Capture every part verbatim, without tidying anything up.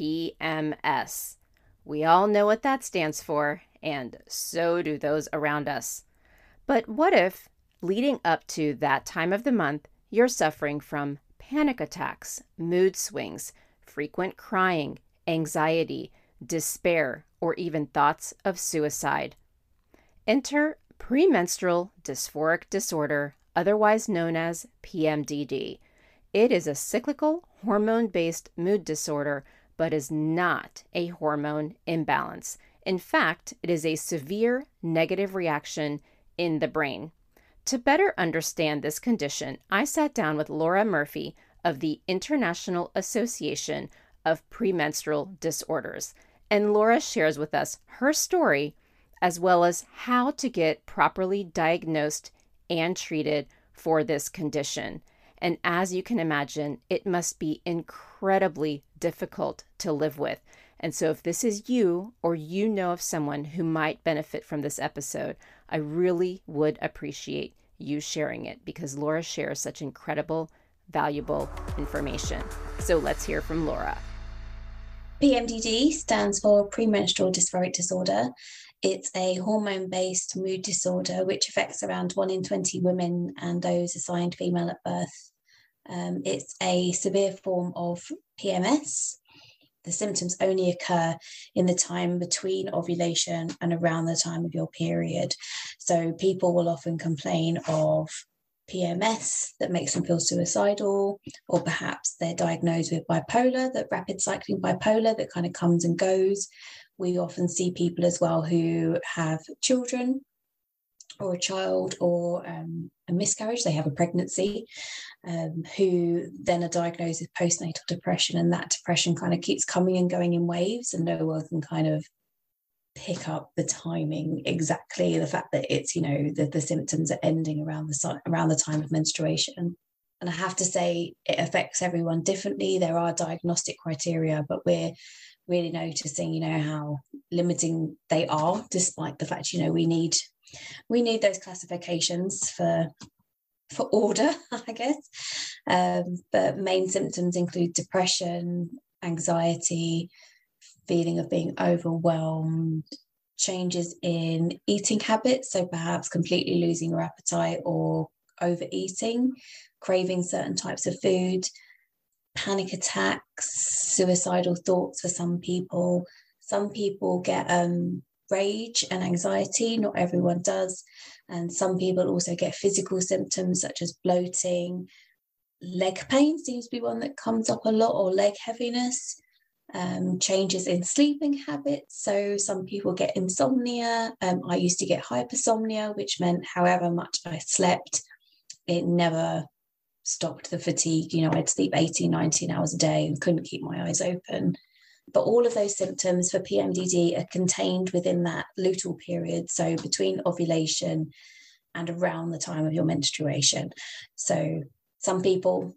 P M S. We all know what that stands for, and so do those around us. But what if, leading up to that time of the month, you're suffering from panic attacks, mood swings, frequent crying, anxiety, despair, or even thoughts of suicide? Enter premenstrual dysphoric disorder, otherwise known as P M D D. It is a cyclical, hormone-based mood disorder, but is not a hormone imbalance. In fact, it is a severe negative reaction in the brain. To better understand this condition, I sat down with Laura Murphy of the International Association of Premenstrual Disorders, and Laura shares with us her story as well as how to get properly diagnosed and treated for this condition. And as you can imagine, it must be incredibly difficult to live with. And so if this is you, or you know of someone who might benefit from this episode, I really would appreciate you sharing it, because Laura shares such incredible, valuable information. So let's hear from Laura. P M D D stands for Premenstrual Dysphoric Disorder. It's a hormone-based mood disorder which affects around one in twenty women and those assigned female at birth. Um, it's a severe form of P M S. The symptoms only occur in the time between ovulation and around the time of your period. So people will often complain of P M S that makes them feel suicidal, or perhaps they're diagnosed with bipolar, that rapid cycling bipolar that kind of comes and goes. We often see people as well who have children or a child or um, a miscarriage, they have a pregnancy, um, who then are diagnosed with postnatal depression, and that depression kind of keeps coming and going in waves, and no one can kind of pick up the timing exactly, the fact that it's, you know, that the symptoms are ending around the around the time of menstruation. And I have to say it affects everyone differently. There are diagnostic criteria, but we're really noticing, you know, how limiting they are, despite the fact, you know, we need we need those classifications for for order, I guess. Um, but main symptoms include depression, anxiety, feeling of being overwhelmed, changes in eating habits, so perhaps completely losing your appetite or overeating, craving certain types of food, panic attacks, suicidal thoughts for some people. Some people get um, rage and anxiety, not everyone does, and some people also get physical symptoms such as bloating. Leg pain seems to be one that comes up a lot, or leg heaviness. Um, changes in sleeping habits, so some people get insomnia. um, I used to get hypersomnia, which meant however much I slept, it never stopped the fatigue. You know, I'd sleep eighteen, nineteen hours a day and couldn't keep my eyes open. But all of those symptoms for P M D D are contained within that luteal period, so between ovulation and around the time of your menstruation. So some people,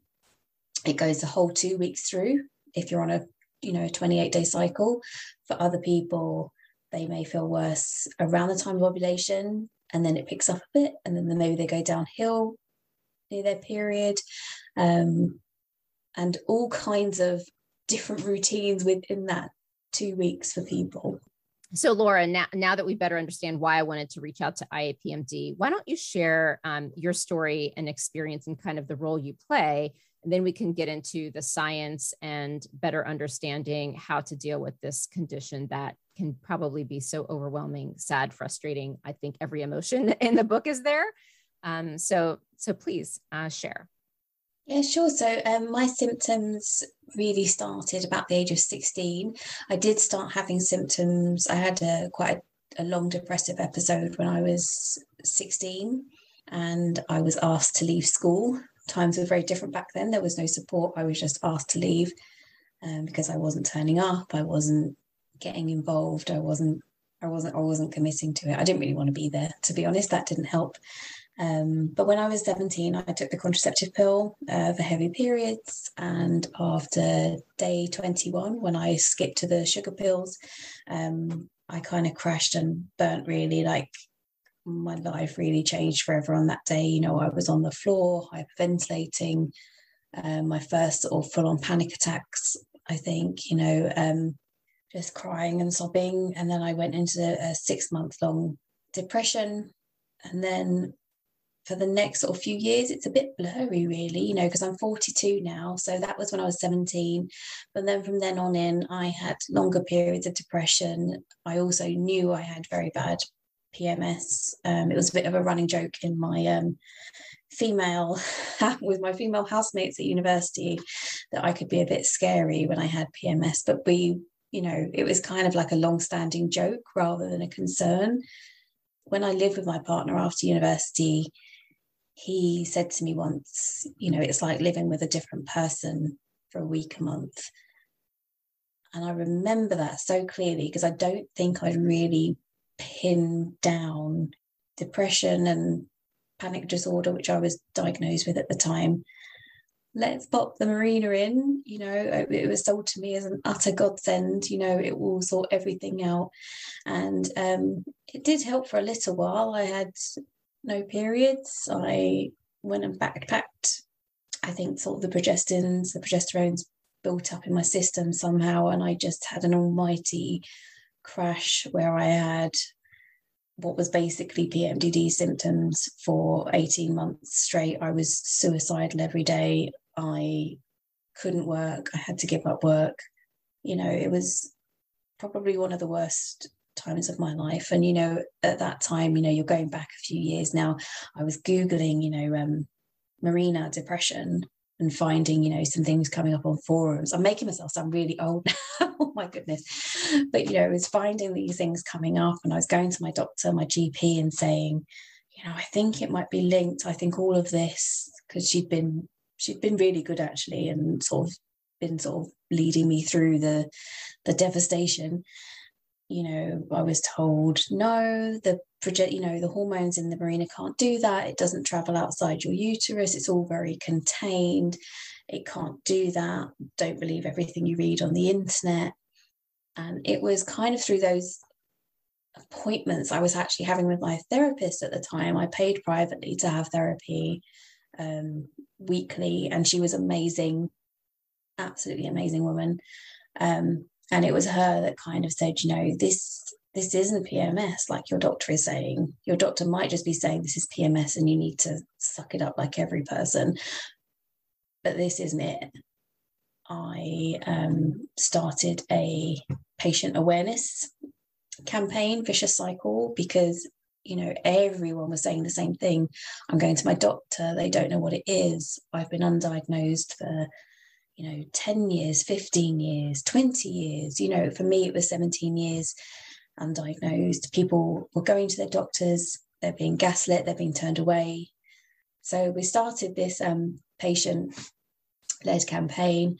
it goes the whole two weeks through if you're on a you know, a twenty-eight day cycle. For other people, they may feel worse around the time of ovulation, and then it picks up a bit, and then maybe they go downhill near their period, um, and all kinds of different routines within that two weeks for people. So Laura, now, now that we better understand why I wanted to reach out to I A P M D, why don't you share um, your story and experience and kind of the role you play? And then we can get into the science and better understanding how to deal with this condition that can probably be so overwhelming, sad, frustrating. I think every emotion in the book is there. Um, so, so please uh, share. Yeah, sure. So um, my symptoms really started about the age of sixteen. I did start having symptoms. I had a, quite a, a long depressive episode when I was sixteen, and I was asked to leave school. Times were very different back then. There was no support. I was just asked to leave um, because I wasn't turning up. I wasn't getting involved. I wasn't, I wasn't, I wasn't committing to it. I didn't really want to be there, to be honest. That didn't help. Um, but when I was seventeen, I took the contraceptive pill uh, for heavy periods. And after day twenty-one, when I skipped to the sugar pills, um, I kind of crashed and burnt, really. Like, my life really changed forever on that day. You know, I was on the floor, hyperventilating, um, my first sort of full-on panic attacks I think, you know, um, just crying and sobbing. And then I went into a six month long depression. And then for the next sort of few years, it's a bit blurry really, you know, because I'm forty-two now. So that was when I was seventeen. But then from then on in, I had longer periods of depression. I also knew I had very bad P M S. Um, it was a bit of a running joke in my um, female, with my female housemates at university, that I could be a bit scary when I had P M S. But we, you know, it was kind of like a long-standing joke rather than a concern. When I lived with my partner after university, he said to me once, you know, it's like living with a different person for a week, a month. And I remember that so clearly, because I don't think I'd really pinned down depression and panic disorder, which I was diagnosed with at the time. Let's pop the Mirena in, you know, it was sold to me as an utter godsend, you know, it will sort everything out. And um, it did help for a little while. I had no periods. I went and backpacked. I think sort of the progestins, the progesterone's built up in my system somehow, and I just had an almighty crash where I had what was basically P M D D symptoms for eighteen months straight. I was suicidal every day. I couldn't work. I had to give up work. You know, it was probably one of the worst times of my life. And, you know, at that time, you know, you're going back a few years now, I was Googling, you know, um, Mirena depression, and finding, you know, some things coming up on forums. I'm making myself sound really old now. Oh my goodness. But, you know, it was finding these things coming up, and I was going to my doctor, my G P, and saying, you know, I think it might be linked. I think all of this, because she'd been she'd been really good actually, and sort of been sort of leading me through the the devastation. You know, I was told, no, the project, you know, the hormones in the Mirena can't do that. It doesn't travel outside your uterus. It's all very contained. It can't do that. Don't believe everything you read on the internet. And it was kind of through those appointments I was actually having with my therapist at the time. I paid privately to have therapy um, weekly, and she was amazing, absolutely amazing woman. Um, And it was her that kind of said, you know, this, this isn't P M S like your doctor is saying. Your doctor might just be saying this is P M S and you need to suck it up like every person. But this isn't it. I um, started a patient awareness campaign, Vicious Cycle, because, you know, everyone was saying the same thing. I'm going to my doctor. They don't know what it is. I've been undiagnosed for, you know, ten years, fifteen years, twenty years, you know, for me, it was seventeen years undiagnosed. People were going to their doctors, they're being gaslit, they're being turned away. So we started this um, patient-led campaign,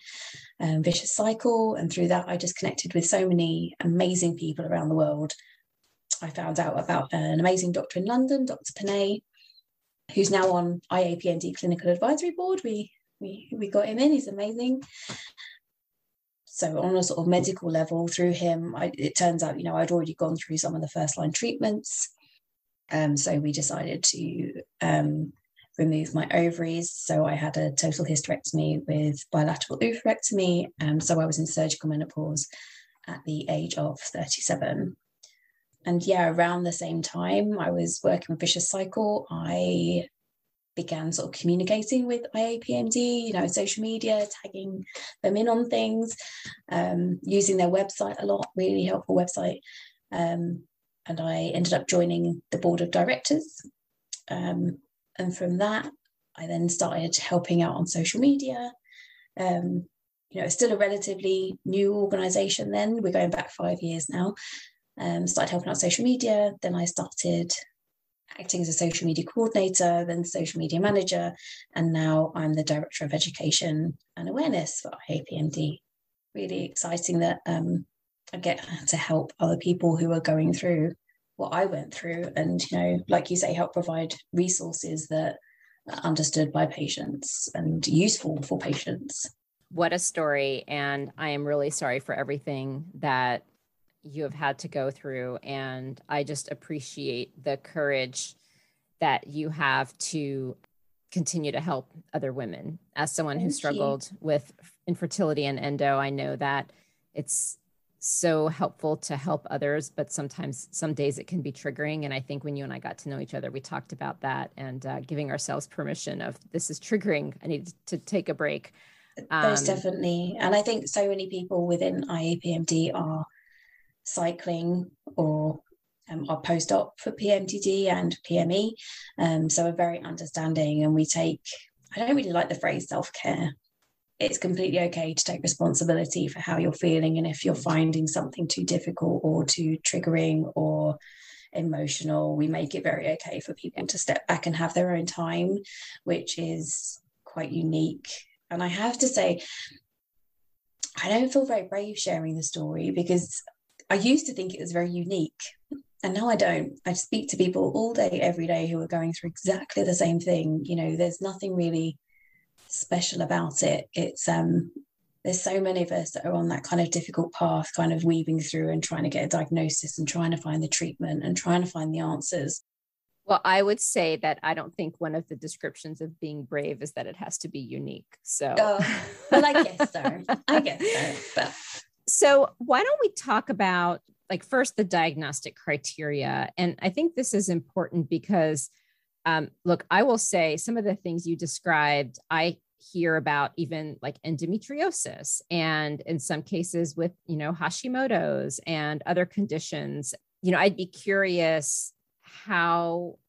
um, Vicious Cycle. And through that, I just connected with so many amazing people around the world. I found out about an amazing doctor in London, Doctor Panay, who's now on I A P M D Clinical Advisory Board. We We, we got him in, he's amazing. So on a sort of medical level through him, I, it turns out, you know, I'd already gone through some of the first line treatments. Um, so we decided to um, remove my ovaries. So I had a total hysterectomy with bilateral oophorectomy. Um, so I was in surgical menopause at the age of thirty-seven. And yeah, around the same time I was working with Vicious Cycle, I began sort of communicating with I A P M D, you know, social media, tagging them in on things, um, using their website a lot, really helpful website. Um, and I ended up joining the board of directors. Um, and from that, I then started helping out on social media. Um, you know, it's still a relatively new organisation then. We're going back five years now. Um, started helping out social media. Then I started acting as a social media coordinator, then social media manager, and now I'm the director of education and awareness for I A P M D. Really exciting that um, I get to help other people who are going through what I went through, and, you know, like you say, help provide resources that are understood by patients and useful for patients. What a story, and I am really sorry for everything that you have had to go through. And I just appreciate the courage that you have to continue to help other women. As someone Thank who struggled you. with infertility and endo, I know that it's so helpful to help others, but sometimes, some days it can be triggering. And I think when you and I got to know each other, we talked about that and uh, giving ourselves permission of, this is triggering, I need to take a break. Um, Most definitely. And I think so many people within I A P M D are cycling or um, are post-op for P M D D and P M E. Um, so we're very understanding, and we take, I don't really like the phrase self-care. It's completely okay to take responsibility for how you're feeling. And if you're finding something too difficult or too triggering or emotional, we make it very okay for people to step back and have their own time, which is quite unique. And I have to say, I don't feel very brave sharing the story, because I used to think it was very unique. And now I don't. I speak to people all day, every day, who are going through exactly the same thing. You know, there's nothing really special about it. It's, um, there's so many of us that are on that kind of difficult path, kind of weaving through and trying to get a diagnosis and trying to find the treatment and trying to find the answers. Well, I would say that I don't think one of the descriptions of being brave is that it has to be unique. So, oh, well, I guess so. I guess so. But. So why don't we talk about, like, first the diagnostic criteria? And I think this is important because, um, look, I will say some of the things you described, I hear about, even like endometriosis, and in some cases with, you know, Hashimoto's and other conditions. You know, I'd be curious how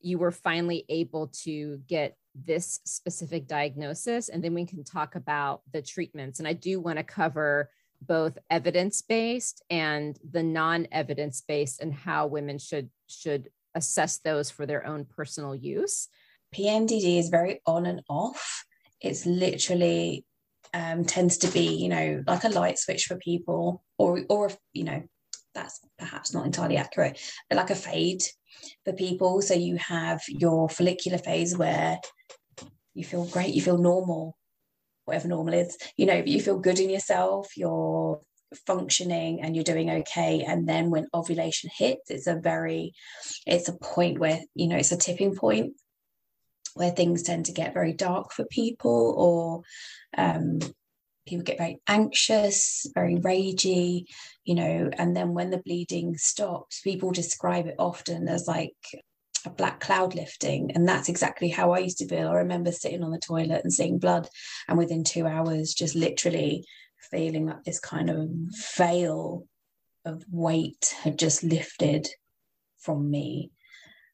you were finally able to get this specific diagnosis, and then we can talk about the treatments. And I do want to cover both evidence-based and the non-evidence-based, and how women should should assess those for their own personal use. P M D D is very on and off. It's literally um, tends to be, you know, like a light switch for people, or or you know, that's perhaps not entirely accurate, but like a fade for people. So you have your follicular phase where you feel great, you feel normal, whatever normal is, you know, you feel good in yourself, you're functioning and you're doing okay. And then when ovulation hits, it's a very, it's a point where, you know, it's a tipping point where things tend to get very dark for people, or um, people get very anxious, very ragey, you know. And then when the bleeding stops, people describe it often as like a black cloud lifting. And that's exactly how I used to feel. I remember sitting on the toilet and seeing blood, and within two hours just literally feeling like this kind of veil of weight had just lifted from me.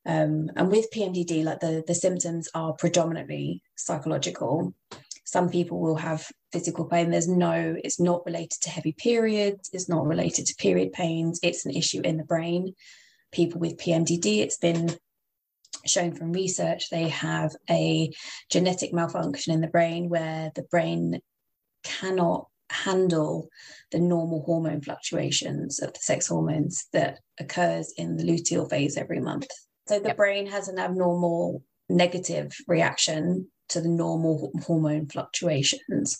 Um, and with P M D D, like the, the symptoms are predominantly psychological. Some people will have physical pain. There's no, it's not related to heavy periods. It's not related to period pains. It's an issue in the brain. People with P M D D, it's been shown from research, they have a genetic malfunction in the brain where the brain cannot handle the normal hormone fluctuations of the sex hormones that occurs in the luteal phase every month. So the yep. brain has an abnormal negative reaction to the normal hormone fluctuations,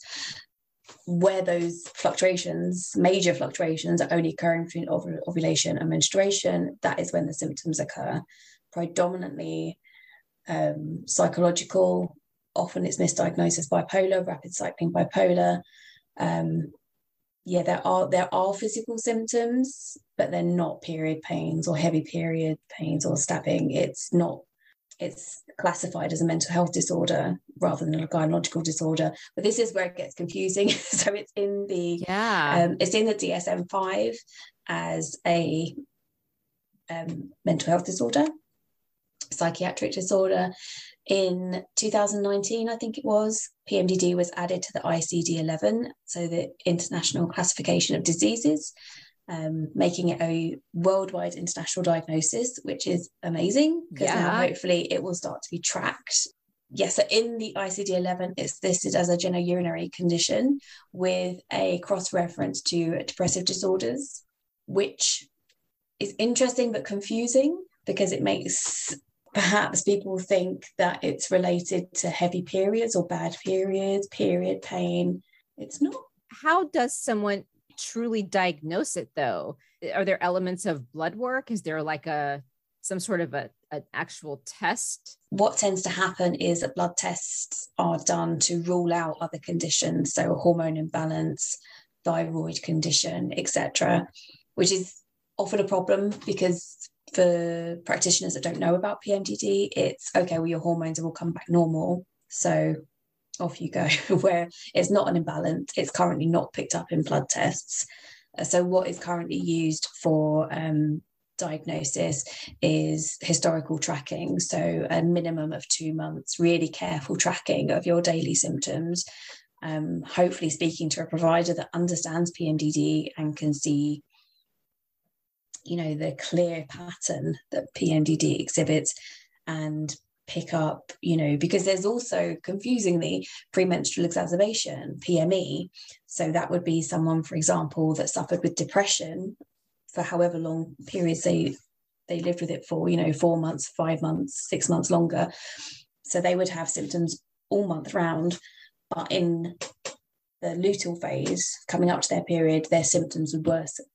where those fluctuations, major fluctuations, are only occurring between ov- ovulation and menstruation. That is when the symptoms occur. Predominantly um, psychological. Often it's misdiagnosed as bipolar, rapid cycling bipolar. Um, yeah, there are there are physical symptoms, but they're not period pains or heavy period pains or stabbing. It's not. It's classified as a mental health disorder rather than a gynecological disorder. But this is where it gets confusing. So it's in the yeah. um, it's in the D S M five as a um, mental health disorder, psychiatric disorder. In two thousand nineteen, I think it was, P M D D was added to the I C D eleven, so the International Classification of Diseases, Um, making it a worldwide international diagnosis, which is amazing, because yeah. now hopefully it will start to be tracked. Yes, yeah, so in the I C D eleven, it's listed as a genitourinary condition with a cross-reference to depressive disorders, which is interesting but confusing, because it makes perhaps people think that it's related to heavy periods or bad periods, period pain. It's not. How does someone truly diagnose it though? Are there elements of blood work? Is there like a some sort of a an actual test? What tends to happen is that blood tests are done to rule out other conditions, so hormone imbalance, thyroid condition, et cetera, which is often a problem because for practitioners that don't know about P M D D, it's okay, well, your hormones will come back normal, so off you go, where it's not an imbalance, it's currently not picked up in blood tests. So what is currently used for um, diagnosis is historical tracking, so a minimum of two months, really careful tracking of your daily symptoms, um, hopefully speaking to a provider that understands P M D D and can see, you know, the clear pattern that P M D D exhibits and pick up, you know, because there's also, confusingly, premenstrual exacerbation, P M E. So that would be someone, for example, that suffered with depression for however long periods they they lived with it for, you know, four months, five months, six months longer. So they would have symptoms all month round, but in the luteal phase, coming up to their period, their symptoms would worsen.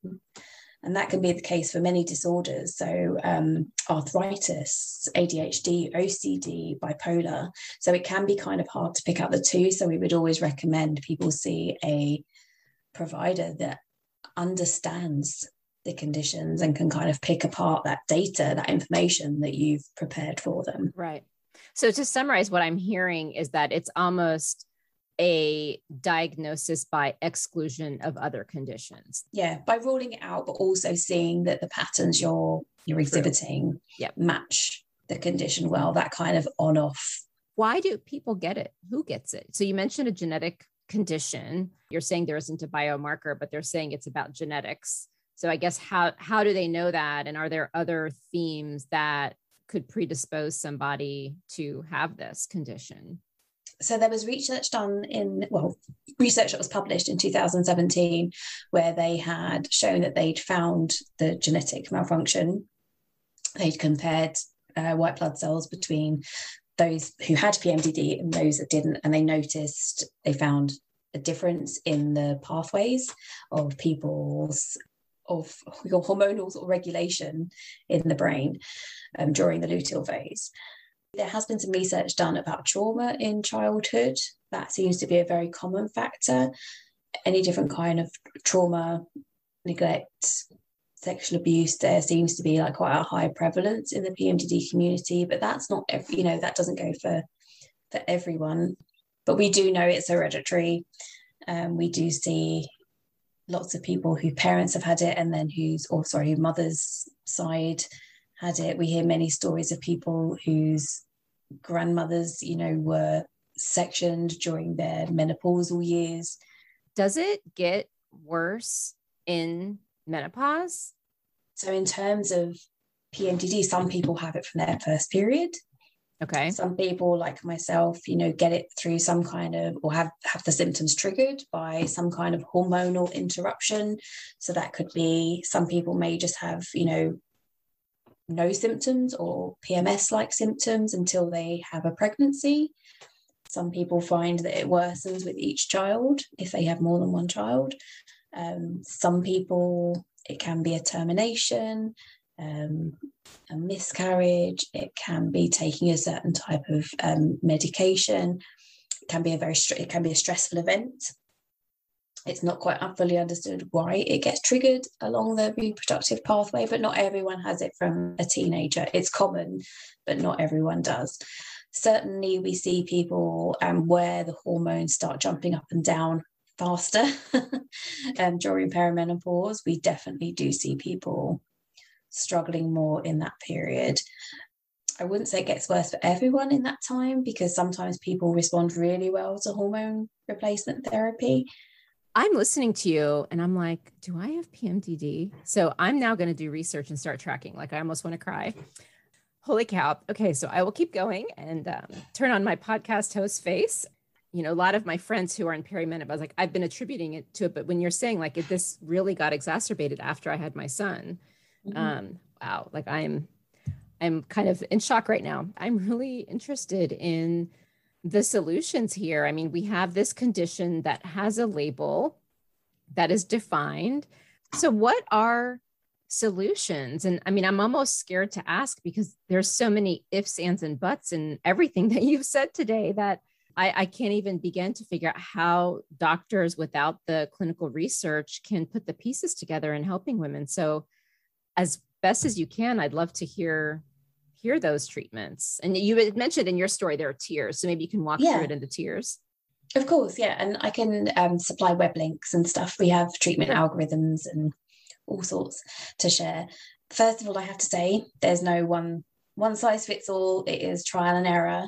And that can be the case for many disorders, so um, arthritis, A D H D, O C D, bipolar. So it can be kind of hard to pick up the two. So we would always recommend people see a provider that understands the conditions and can kind of pick apart that data, that information that you've prepared for them. Right. So to summarize, what I'm hearing is that it's almost a diagnosis by exclusion of other conditions. Yeah, by ruling it out, but also seeing that the patterns you're you're exhibiting yep. match the condition well, that kind of on-off. Why do people get it? Who gets it? So you mentioned a genetic condition. You're saying there isn't a biomarker, but they're saying it's about genetics. So I guess how how do they know that? And are there other themes that could predispose somebody to have this condition? So there was research done in, well, research that was published in two thousand seventeen, where they had shown that they'd found the genetic malfunction. They'd compared uh, white blood cells between those who had P M D D and those that didn't. And they noticed, they found a difference in the pathways of people's of your hormonal sort of regulation in the brain um, during the luteal phase. There has been some research done about trauma in childhood. That seems to be a very common factor. Any different kind of trauma, neglect, sexual abuse, there seems to be like quite a high prevalence in the P M D D community, but that's not, every, you know, that doesn't go for, for everyone. But we do know it's hereditary. Um, we do see lots of people whose parents have had it and then whose, or sorry, whose mother's side had it. We hear many stories of people whose grandmothers, you know, were sectioned during their menopausal years. Does it get worse in menopause? So in terms of P M D D, some people have it from their first period. Okay. Some people like myself, you know, get it through some kind of, or have, have the symptoms triggered by some kind of hormonal interruption. So that could be, some people may just have, you know, no symptoms or P M S-like symptoms until they have a pregnancy. Some people find that it worsens with each child if they have more than one child. Um, some people, it can be a termination, um, a miscarriage. It can be taking a certain type of um, medication. It can be a very it can be a stressful event. It's not quite fully understood why it gets triggered along the reproductive pathway, but not everyone has it from a teenager. It's common, but not everyone does. Certainly we see people um, where the hormones start jumping up and down faster um, during perimenopause. We definitely do see people struggling more in that period. I wouldn't say it gets worse for everyone in that time, because sometimes people respond really well to hormone replacement therapy. I'm listening to you and I'm like, do I have P M D D? So I'm now going to do research and start tracking. Like I almost want to cry. Holy cow. Okay. So I will keep going and um, turn on my podcast host face. You know, a lot of my friends who are in perimenopause, I was like, I've been attributing it to it. But when you're saying like, if this really got exacerbated after I had my son, mm-hmm. um, wow. Like I'm, I'm kind of in shock right now. I'm really interested in the solutions here. I mean, we have this condition that has a label that is defined. So what are solutions. And I mean, I'm almost scared to ask because there's so many ifs, ands, and buts in everything that you've said today that I, I can't even begin to figure out how doctors without the clinical research can put the pieces together in helping women. So as best as you can, I'd love to hear, hear those treatments. And you had mentioned in your story, there are tiers. So maybe you can walk yeah. through it in the tiers. Of course. Yeah. And I can um, supply web links and stuff. We have treatment algorithms and all sorts to share. First of all, I have to say, there's no one, one size fits all. It is trial and error.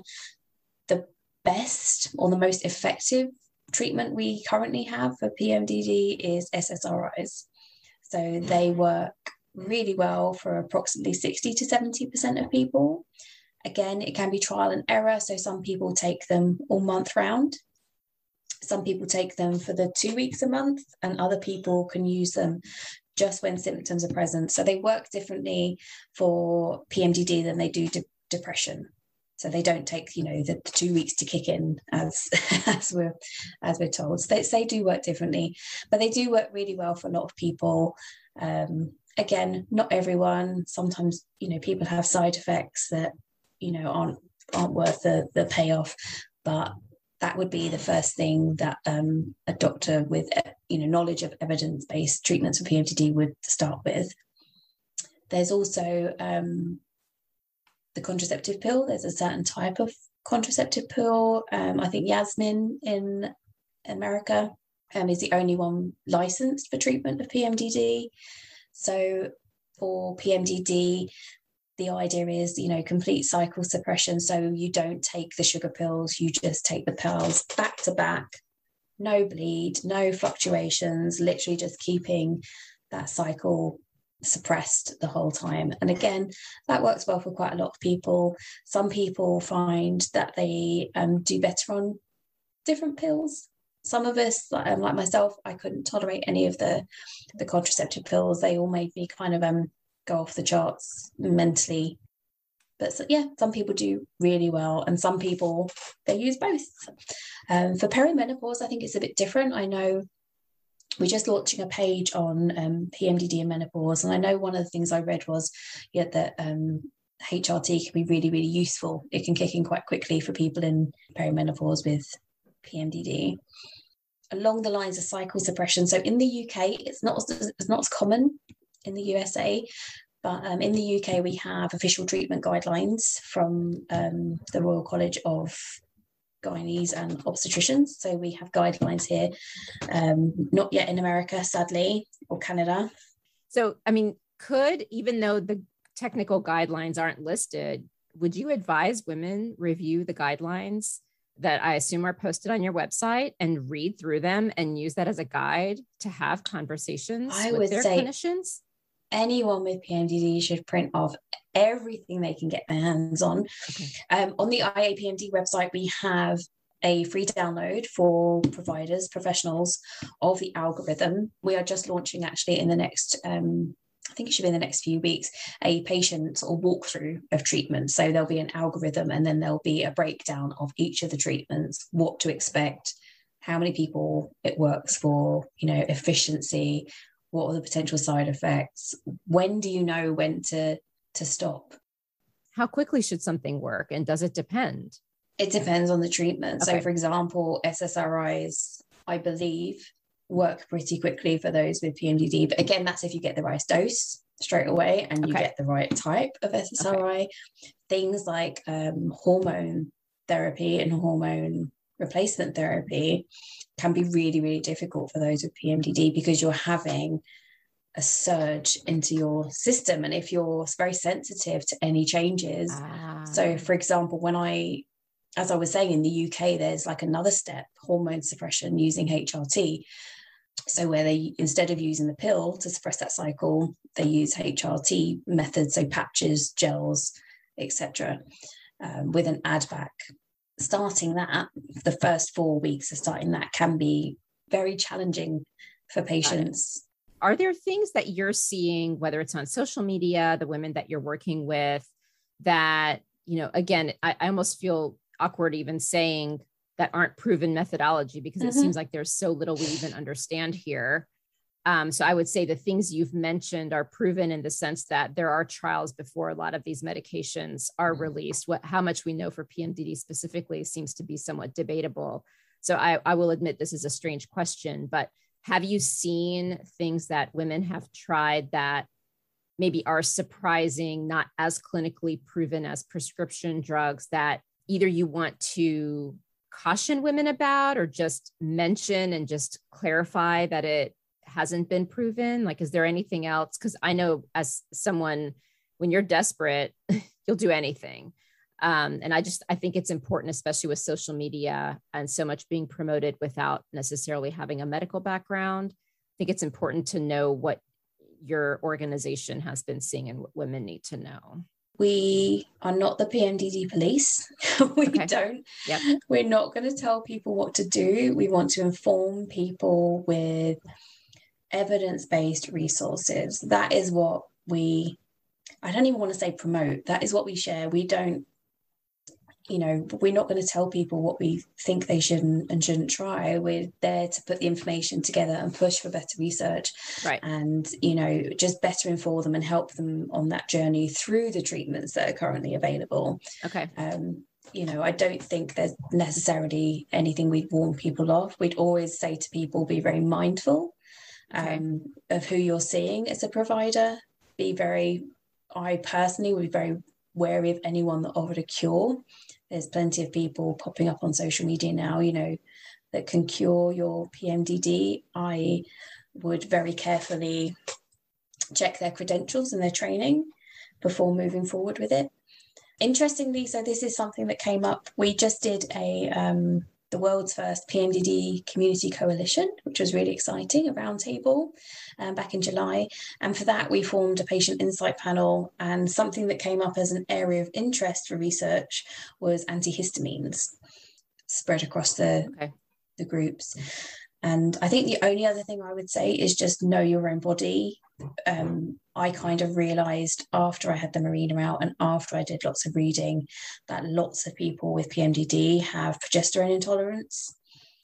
The best or the most effective treatment we currently have for P M D D is S S R Is. So they work really well for approximately sixty to seventy percent of people. Again, it can be trial and error. So some people take them all month round. Some people take them for the two weeks a month, and other people can use them just when symptoms are present. So they work differently for P M D D than they do de- depression. So they don't take, you know, the, the two weeks to kick in as, as we're as we're told. So they, they do work differently, but they do work really well for a lot of people. Um, again, not everyone. Sometimes, you know, people have side effects that, you know, aren't aren't worth the, the payoff, but that would be the first thing that um, a doctor with, you know, knowledge of evidence-based treatments for P M D D would start with. There's also um, the contraceptive pill. There's a certain type of contraceptive pill. Um, I think Yasmin in America um, is the only one licensed for treatment of P M D D. So for P M D D, the idea is, you know, complete cycle suppression. So you don't take the sugar pills, you just take the pills back to back, no bleed, no fluctuations, literally just keeping that cycle suppressed the whole time. And again, that works well for quite a lot of people. Some people find that they um, do better on different pills. Some of us, um, like myself, I couldn't tolerate any of the, the contraceptive pills. They all made me kind of... um. go off the charts mentally. But so, yeah, some people do really well, and some people they use both. Um, for perimenopause, I think it's a bit different. I know we're just launching a page on um, P M D D and menopause, and I know one of the things I read was yeah, that um, H R T can be really, really useful. It can kick in quite quickly for people in perimenopause with P M D D. Along the lines of cycle suppression, so in the U K, it's not it's not as common in the U S A, but um, in the U K we have official treatment guidelines from um, the Royal College of Gynaecologists and Obstetricians. So we have guidelines here, um, not yet in America, sadly, or Canada. So, I mean, could, even though the technical guidelines aren't listed, would you advise women review the guidelines that I assume are posted on your website and read through them and use that as a guide to have conversations I with would their say- clinicians? Anyone with P M D D should print off everything they can get their hands on. Okay. Um, on the I A P M D website, we have a free download for providers, professionals of the algorithm. We are just launching actually in the next, um, I think it should be in the next few weeks, a patient sort of walkthrough of treatment. So there'll be an algorithm and then there'll be a breakdown of each of the treatments, what to expect, how many people it works for, you know, efficiency, what are the potential side effects? When do you know when to, to stop? How quickly should something work? And does it depend? It depends on the treatment. Okay. So for example, S S R Is, I believe, work pretty quickly for those with P M D D. But again, that's if you get the right dose straight away and you okay. get the right type of S S R I. Okay. Things like um, hormone therapy and hormone replacement therapy can be really, really difficult for those with P M D D because you're having a surge into your system. And if you're very sensitive to any changes, ah. so for example, when I, as I was saying, in the U K, there's like another step, hormone suppression using H R T. So where they, instead of using the pill to suppress that cycle, they use H R T methods, so patches, gels, et cetera, um, with an add back. Starting that, the first four weeks of starting that can be very challenging for patients. Are there things that you're seeing, whether it's on social media, the women that you're working with, that, you know, again, I, I almost feel awkward even saying that aren't proven methodology because mm-hmm. it seems like there's so little we even understand here. Um, so I would say the things you've mentioned are proven in the sense that there are trials before a lot of these medications are released. What, how much we know for P M D D specifically seems to be somewhat debatable. So I, I will admit this is a strange question, but have you seen things that women have tried that maybe are surprising, not as clinically proven as prescription drugs, that either you want to caution women about or just mention and just clarify that it hasn't been proven? Like, is there anything else? Because I know as someone, when you're desperate, you'll do anything. Um, and I just, I think it's important, especially with social media and so much being promoted without necessarily having a medical background. I think it's important to know what your organization has been seeing and what women need to know. We are not the P M D D police. we okay. don't, yep. We're not going to tell people what to do. We want to inform people with evidence-based resources. That is what we, I don't even want to say promote, that is what we share. We don't, you know, we're not going to tell people what we think they should and shouldn't try. We're there to put the information together and push for better research, right? And, you know, just better inform them and help them on that journey through the treatments that are currently available. Okay. Um, you know, I don't think there's necessarily anything we'd warn people of. We'd always say to people, be very mindful Okay. um of who you're seeing as a provider. Be very I personally would be very wary of anyone that offered a cure. There's plenty of people popping up on social media now, you know, that can cure your P M D D. I would very carefully check their credentials and their training before moving forward with it. Interestingly, so this is something that came up. We just did a um the world's first P M D D community coalition, which was really exciting, a roundtable um, back in July. And for that, we formed a patient insight panel, and something that came up as an area of interest for research was antihistamines spread across the, okay. the groups. And I think the only other thing I would say is just know your own body. Um, I kind of realised after I had the Mirena out and after I did lots of reading that lots of people with P M D D have progesterone intolerance.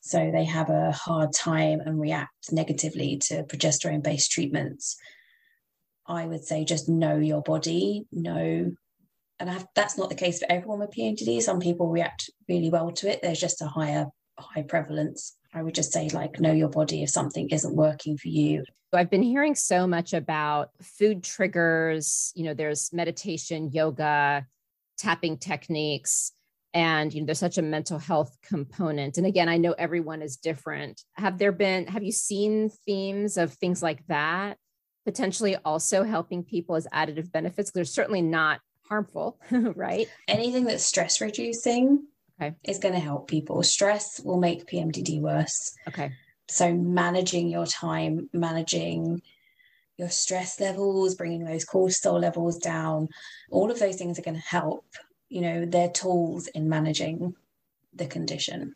So they have a hard time and react negatively to progesterone-based treatments. I would say just know your body, know, and I have, that's not the case for everyone with P M D D. Some people react really well to it. There's just a higher, high prevalence. I would just say, like, know your body if something isn't working for you. I've been hearing so much about food triggers. You know, there's meditation, yoga, tapping techniques, and, you know, there's such a mental health component. And again, I know everyone is different. Have there been, have you seen themes of things like that potentially also helping people as additive benefits? They're certainly not harmful, right? Anything that's stress reducing. Okay. It's going to help people. Stress will make P M D D worse. Okay. So managing your time, managing your stress levels, bringing those cortisol levels down, all of those things are going to help. You know, they're tools in managing the condition.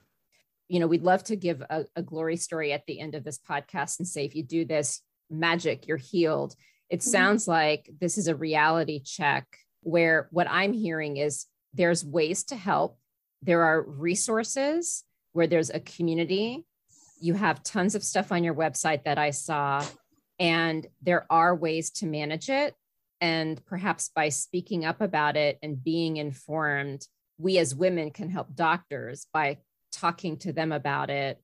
You know, we'd love to give a, a glory story at the end of this podcast and say, if you do this magic, you're healed. It mm-hmm. sounds like this is a reality check where what I'm hearing is there's ways to help. There are resources where there's a community. You have tons of stuff on your website that I saw, and there are ways to manage it. And perhaps by speaking up about it and being informed, we as women can help doctors by talking to them about it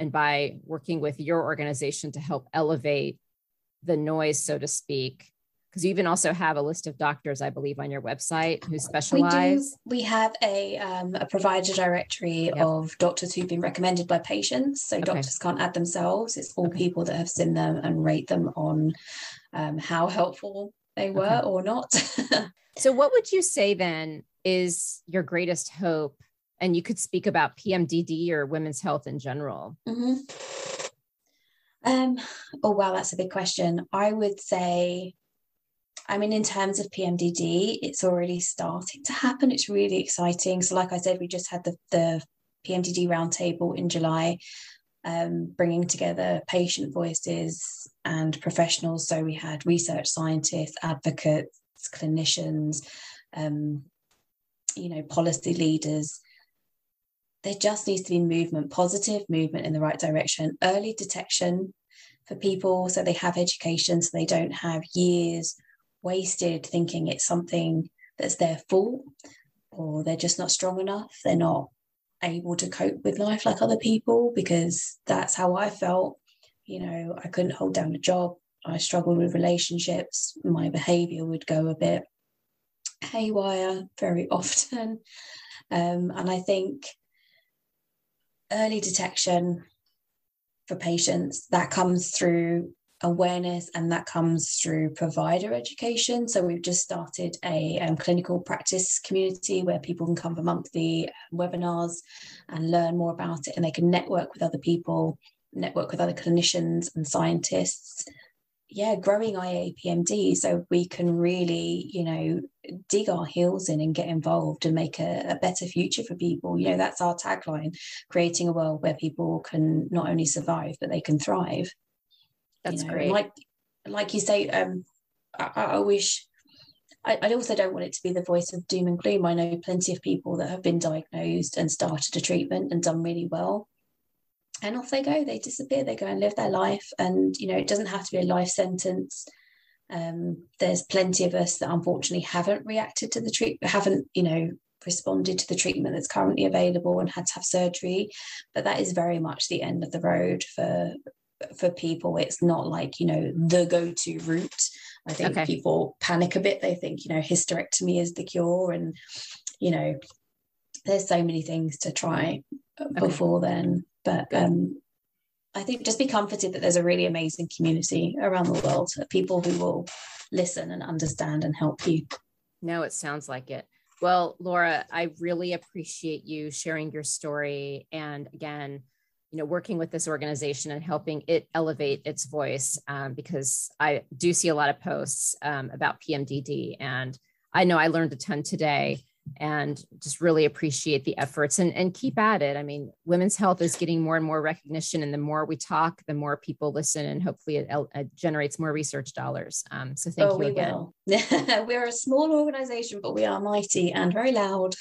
and by working with your organization to help elevate the noise, so to speak. Because you even also have a list of doctors, I believe, on your website who specialize. We do. We have a um, a provider directory yep. of doctors who've been recommended by patients. So okay. doctors can't add themselves. It's all okay. people that have seen them and rate them on um, how helpful they were okay. or not. So what would you say then is your greatest hope? And you could speak about P M D D or women's health in general. Mm-hmm. Um. Oh, wow. That's a big question. I would say... I mean, in terms of P M D D, it's already starting to happen. It's really exciting. So like I said, we just had the, the P M D D roundtable in July, um, bringing together patient voices and professionals. So we had research scientists, advocates, clinicians, um, you know, policy leaders. There just needs to be movement, positive movement in the right direction, early detection. for people, so they have education, so they don't have years wasted thinking it's something that's their fault, or they're just not strong enough, they're not able to cope with life like other people, because that's how I felt. You know, I couldn't hold down a job, I struggled with relationships, my behaviour would go a bit haywire very often. Um, and I think early detection for patients, that comes through awareness, and that comes through provider education. So we've just started a um, clinical practice community where people can come for monthly webinars and learn more about it, and they can network with other people, network with other clinicians and scientists. Yeah, growing I A P M D, so we can really, you know, dig our heels in and get involved and make a, a better future for people. You know, that's our tagline, creating a world where people can not only survive, but they can thrive. That's, you know, great. Like, like you say, um, I, I wish, I, I also don't want it to be the voice of doom and gloom. I know plenty of people that have been diagnosed and started a treatment and done really well, and off they go, they disappear, they go and live their life. And, you know, it doesn't have to be a life sentence. Um, there's plenty of us that unfortunately haven't reacted to the treatment, haven't, you know, responded to the treatment that's currently available and had to have surgery. But that is very much the end of the road for for people. It's not like, you know, the go-to route. I think okay. people panic a bit. They think, you know, hysterectomy is the cure. And, you know, there's so many things to try okay. before then. But um, I think just be comforted that there's a really amazing community around the world, people who will listen and understand and help you. No, it sounds like it. Well, Laura, I really appreciate you sharing your story. And again, you know, working with this organization and helping it elevate its voice, um, because I do see a lot of posts um, about P M D D. And I know I learned a ton today. And just really appreciate the efforts and, and keep at it. I mean, women's health is getting more and more recognition, and the more we talk, the more people listen, and hopefully it, it generates more research dollars. Um, so thank oh, you we again. Will. We're a small organization, but we are mighty and very loud.